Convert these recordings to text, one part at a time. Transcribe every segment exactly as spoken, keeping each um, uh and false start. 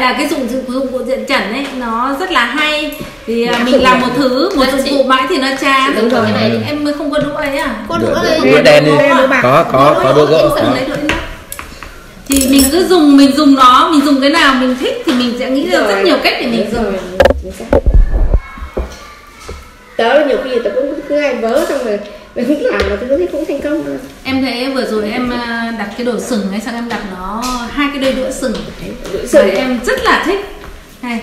lại là cái dụng dụng của diện chẩn ấy nó rất là hay, thì đúng mình làm một thứ một dụng cụ mãi thì nó chán. Đúng rồi, cái này thì em mới không có đũa ấy à? Có đũa đấy, đũa đen đi, có có có đũa gỗ. Thì mình cứ dùng, mình dùng nó, mình dùng cái nào mình thích thì mình sẽ nghĩ ra rất nhiều cách để mình dùng. Tớ nhiều khi tớ cũng cứ hay vớ xong rồi mình cũng làm mà tớ thấy cũng thành công rồi. Em thấy vừa rồi em đặt cái đồ sừng ấy, xong em đặt nó hai cái đôi đũa sừng. Đũa sừng em rất là thích. Này,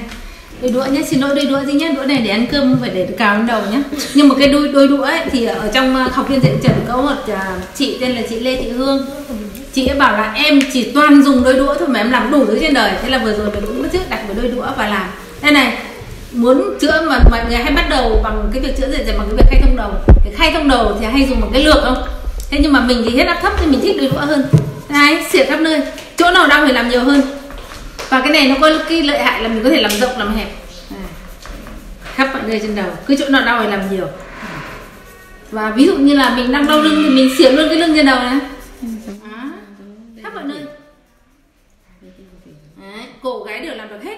đôi đũa nhé, xin lỗi đôi đũa gì nhé, đũa này để ăn cơm không phải để cào lên đầu nhé. Nhưng mà cái đôi đôi đũa ấy thì ở trong học viên diện chẩn có một chị tên là chị Lê Thị Hương. Chị ấy bảo là em chỉ toàn dùng đôi đũa thôi mà em làm đủ thứ trên đời. Thế là vừa rồi mình cũng mất trước đặt với đôi đũa và làm. Đây này, muốn chữa mà mọi người hay bắt đầu bằng cái việc chữa diện chẩn bằng cái việc khai thông đầu. Cái khai thông đầu thì hay dùng bằng cái lược không? Thế nhưng mà mình thì huyết áp thấp thì mình thích đôi đũa hơn. Đấy, xỉa khắp nơi, chỗ nào đau thì làm nhiều hơn. Và cái này nó có cái lợi hại là mình có thể làm rộng, làm hẹp à, khắp mọi nơi trên đầu, cứ chỗ nào đau thì làm nhiều. Và ví dụ như là mình đang đau lưng thì mình xỉa luôn cái lưng trên đầu này. À, khắp mọi nơi. Đấy, cổ gái đều làm được hết.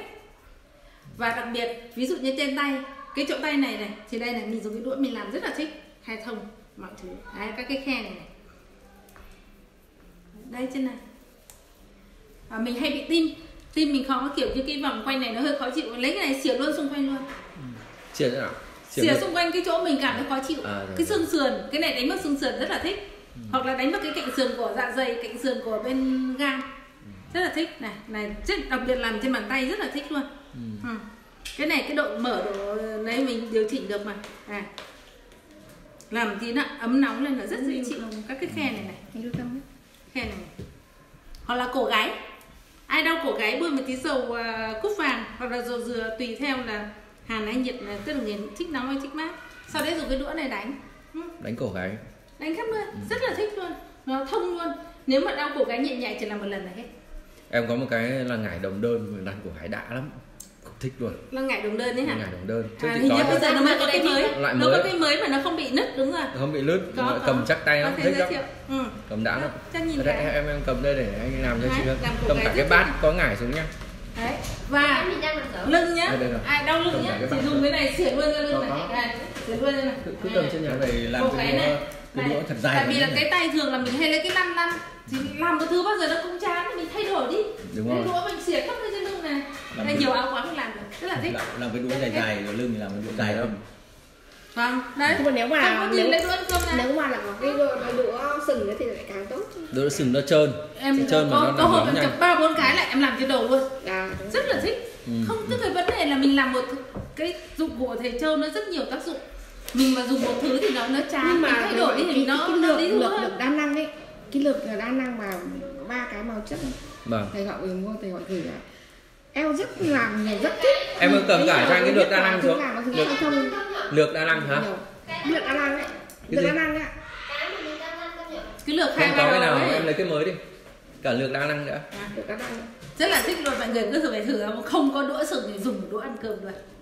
Và đặc biệt ví dụ như trên tay, cái chỗ tay này này thì đây là mình dùng cái đũa mình làm rất là thích, khai thông mọi thứ. Đấy, các cái khe này, này. Đây trên này à, mình hay bị tim tim mình khó, kiểu như cái vòng quanh này nó hơi khó chịu, lấy cái này xỉa luôn xung quanh luôn. Xỉa thế nào? Xỉa, xỉa xung quanh cái chỗ mình cảm thấy khó chịu à, cái xương sườn, cái này đánh mất xương sườn rất là thích. Ừ. Hoặc là đánh mất cái cạnh sườn của dạ dày, cạnh sườn của bên gan. Ừ. Rất là thích này, này rất đặc biệt làm trên bàn tay rất là thích luôn. Ừ. Ừ. Cái này cái độ mở độ này mình điều chỉnh được mà à. Làm tí nó ấm nóng lên là rất dễ chịu. Các cái khe này này, khe này, hoặc là cổ gáy, ai đau cổ gáy bôi một tí dầu uh, cúc vàng hoặc là dầu dừa tùy theo là hàn hay nhiệt, là tức là nghiền thích nóng hay thích mát, sau đấy dùng cái đũa này đánh. Ừ. Đánh cổ gáy, đánh khắp nơi. Ừ. Rất là thích luôn, nó thông luôn. Nếu mà đau cổ gáy nhẹ nhẹ chỉ làm một lần là hết. Em có một cái là ngải đồng đơn, đánh cổ gáy đã lắm, cũng thích luôn. Là ngải đồng đơn đấy hả? Ngải đồng đơn à, hình như bây giờ nó mới có cái mới, mới nó có cái mới mà nó không bị nứt. Đúng rồi, không bị nứt, cầm chắc tay nó thích lắm. Ừ. Cầm đã lắm. Em em cầm đây để anh làm cho đấy, chị làm cầm cả cái bát nhá. Có ngải xuống nhá. Đấy. Và lưng nhá, ai đau lưng nhá thì dùng cái này xỉa luôn ra lưng này, xỉa luôn ra này. Cứ cầm trên nhà này làm cái đũa thật dài. Tại vì là cái tay thường là mình hay lấy cái lăn lăn, thì làm một thứ bao giờ nó cũng chán thì mình thay đổi đi. Đúng rồi. Đũa mình xỉa khắp lên trên lưng này. Đây nhiều áo quá mình làm được, rất là thích. Làm cái đũa dài dài, lưng thì làm cái đũa dài không? Vâng, đấy. Còn nếu mà nếu, nếu mà là cái đũa sừng nữa thì lại càng tốt. Đũa sừng nó trơn. Em trơn có, mà nó có hồi mình chập ba bốn cái lại em làm cái đầu luôn. À, rất là thích. Ừ. Không, tức là vấn đề là mình làm một cái dụng cụ thầy Châu nó rất nhiều tác dụng. Mình mà dùng một thứ thì nó nó chán mà thay đổi thì nó nó đi được được đa năng ấy. Cái lực là đa năng mà ba cái màu chất. Vâng. Thầy gọi mình mua thầy gọi gửi lại. Em rất làm nhiều rất thích. Em cầm cả trang cái lược đa năng xuống. Lược đa năng hả? Lược đa năng ấy. Lược đa năng ạ. Cái lược hai ba cái nào em lấy cái mới đi. Cả lược đa năng nữa. Rất là thích luôn, mọi người cứ thử phải thử, không có đũa sừng thì dùng đũa ăn cơm được.